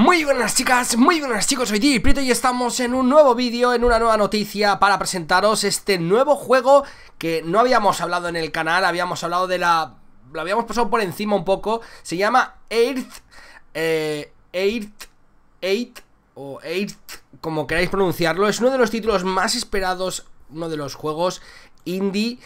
Muy buenas chicas, muy buenas chicos, soy Djprieto y estamos en un nuevo vídeo, en una nueva noticia para presentaros este nuevo juego que no habíamos hablado en el canal, habíamos hablado de la... lo habíamos pasado por encima un poco, se llama EITR, como queráis pronunciarlo, es uno de los títulos más esperados, uno de los juegos indie...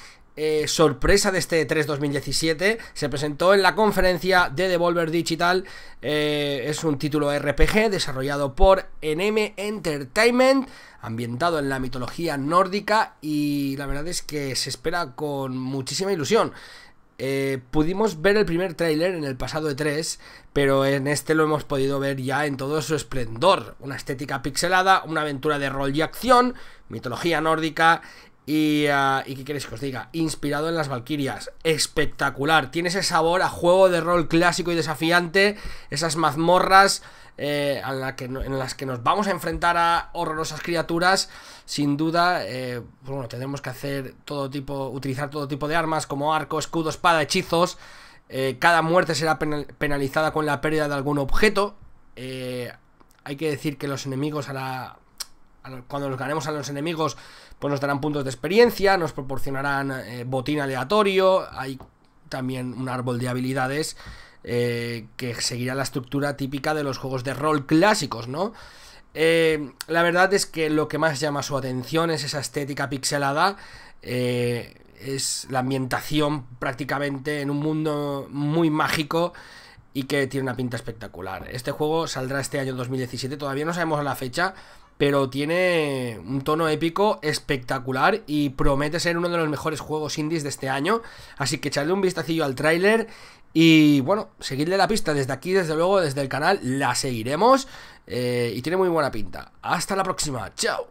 sorpresa de este E3 2017. Se presentó en la conferencia de Devolver Digital. Es un título RPG desarrollado por NM Entertainment, ambientado en la mitología nórdica, y la verdad es que se espera con muchísima ilusión. Pudimos ver el primer tráiler en el pasado E3, pero en este lo hemos podido ver ya en todo su esplendor. Una estética pixelada, una aventura de rol y acción, mitología nórdica. ¿Y qué queréis que os diga? Inspirado en las Valquirias. Espectacular. Tiene ese sabor a juego de rol clásico y desafiante. Esas mazmorras en las que nos vamos a enfrentar a horrorosas criaturas. Sin duda, bueno, tendremos que hacer utilizar todo tipo de armas como arco, escudo, espada, hechizos. Cada muerte será penalizada con la pérdida de algún objeto. Hay que decir que los enemigos cuando los ganemos a los enemigos, pues nos darán puntos de experiencia, nos proporcionarán botín aleatorio. Hay también un árbol de habilidades que seguirá la estructura típica de los juegos de rol clásicos, ¿no? La verdad es que lo que más llama su atención es esa estética pixelada, es la ambientación prácticamente en un mundo muy mágico y que tiene una pinta espectacular. Este juego saldrá este año 2017, todavía no sabemos la fecha, pero tiene un tono épico espectacular y promete ser uno de los mejores juegos indies de este año. Así que echadle un vistacillo al tráiler y, bueno, seguidle la pista. Desde aquí, desde luego, desde el canal, la seguiremos y tiene muy buena pinta. Hasta la próxima. ¡Chao!